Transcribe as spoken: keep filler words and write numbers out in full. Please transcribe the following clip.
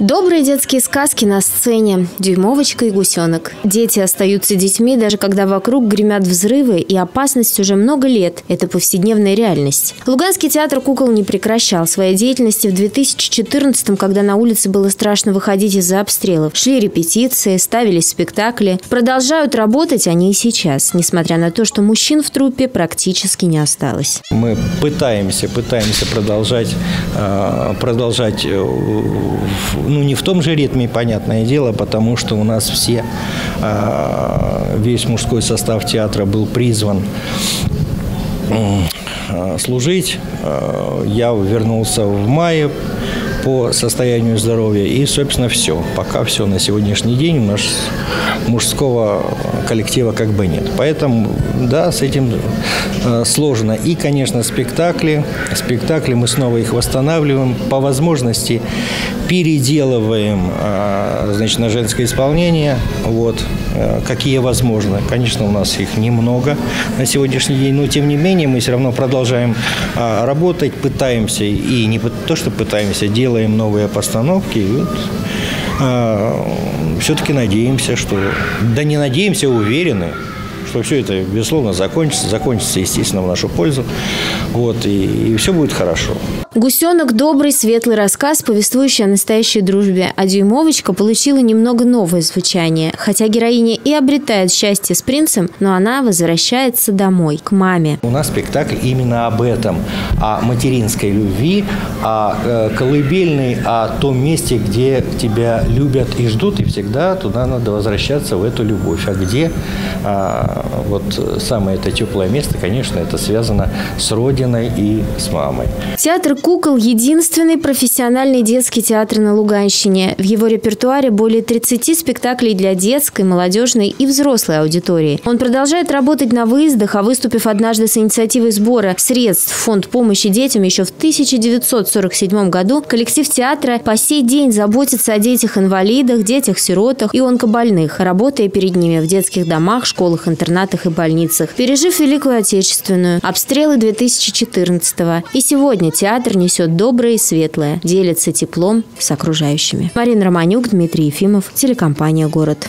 Добрые детские сказки на сцене. Дюймовочка и Гусенок. Дети остаются детьми, даже когда вокруг гремят взрывы, и опасность уже много лет. Это повседневная реальность. Луганский театр «Кукол» не прекращал своей деятельности в две тысячи четырнадцатом, когда на улице было страшно выходить из-за обстрелов. Шли репетиции, ставились спектакли. Продолжают работать они и сейчас, несмотря на то, что мужчин в труппе практически не осталось. Мы пытаемся, пытаемся продолжать, продолжать... Ну, не в том же ритме, понятное дело, потому что у нас все, весь мужской состав театра был призван служить. Я вернулся в мае по состоянию здоровья, и, собственно, все. Пока все на сегодняшний день у нас мужского коллектива как бы нет. Поэтому, да, с этим сложно. И, конечно, спектакли. Спектакли мы снова их восстанавливаем. По возможности переделываем, значит, на женское исполнение. Вот. Какие возможно. Конечно, у нас их немного на сегодняшний день, но, тем не менее, мы все равно продолжаем работать, пытаемся, и не то, что пытаемся, делать Делаем новые постановки. И вот, э, все-таки надеемся, что... Да не надеемся, уверены, что все это, безусловно, закончится. Закончится, естественно, в нашу пользу. Вот, и, и все будет хорошо. «Гусенок» – добрый, светлый рассказ, повествующий о настоящей дружбе. А «Дюймовочка» получила немного новое звучание. Хотя героиня и обретает счастье с принцем, но она возвращается домой, к маме. У нас спектакль именно об этом. О материнской любви, о колыбельной, о том месте, где тебя любят и ждут. И всегда туда надо возвращаться, в эту любовь. А где вот самое это теплое место, конечно, это связано с родиной и с мамой. Театр «Кукол» – единственный профессиональный детский театр на Луганщине. В его репертуаре более тридцати спектаклей для детской, молодежной и взрослой аудитории. Он продолжает работать на выездах, а выступив однажды с инициативой сбора средств в фонд помощи детям еще в тысяча девятьсот сорок седьмом году, коллектив театра по сей день заботится о детях-инвалидах, детях-сиротах и онкобольных, работая перед ними в детских домах, школах, интернатах и больницах, пережив Великую Отечественную, обстрелы две тысячи четырнадцатого. И сегодня театр несет доброе и светлое, делится теплом с окружающими. Марина Романюк, Дмитрий Ефимов, телекомпания «Город».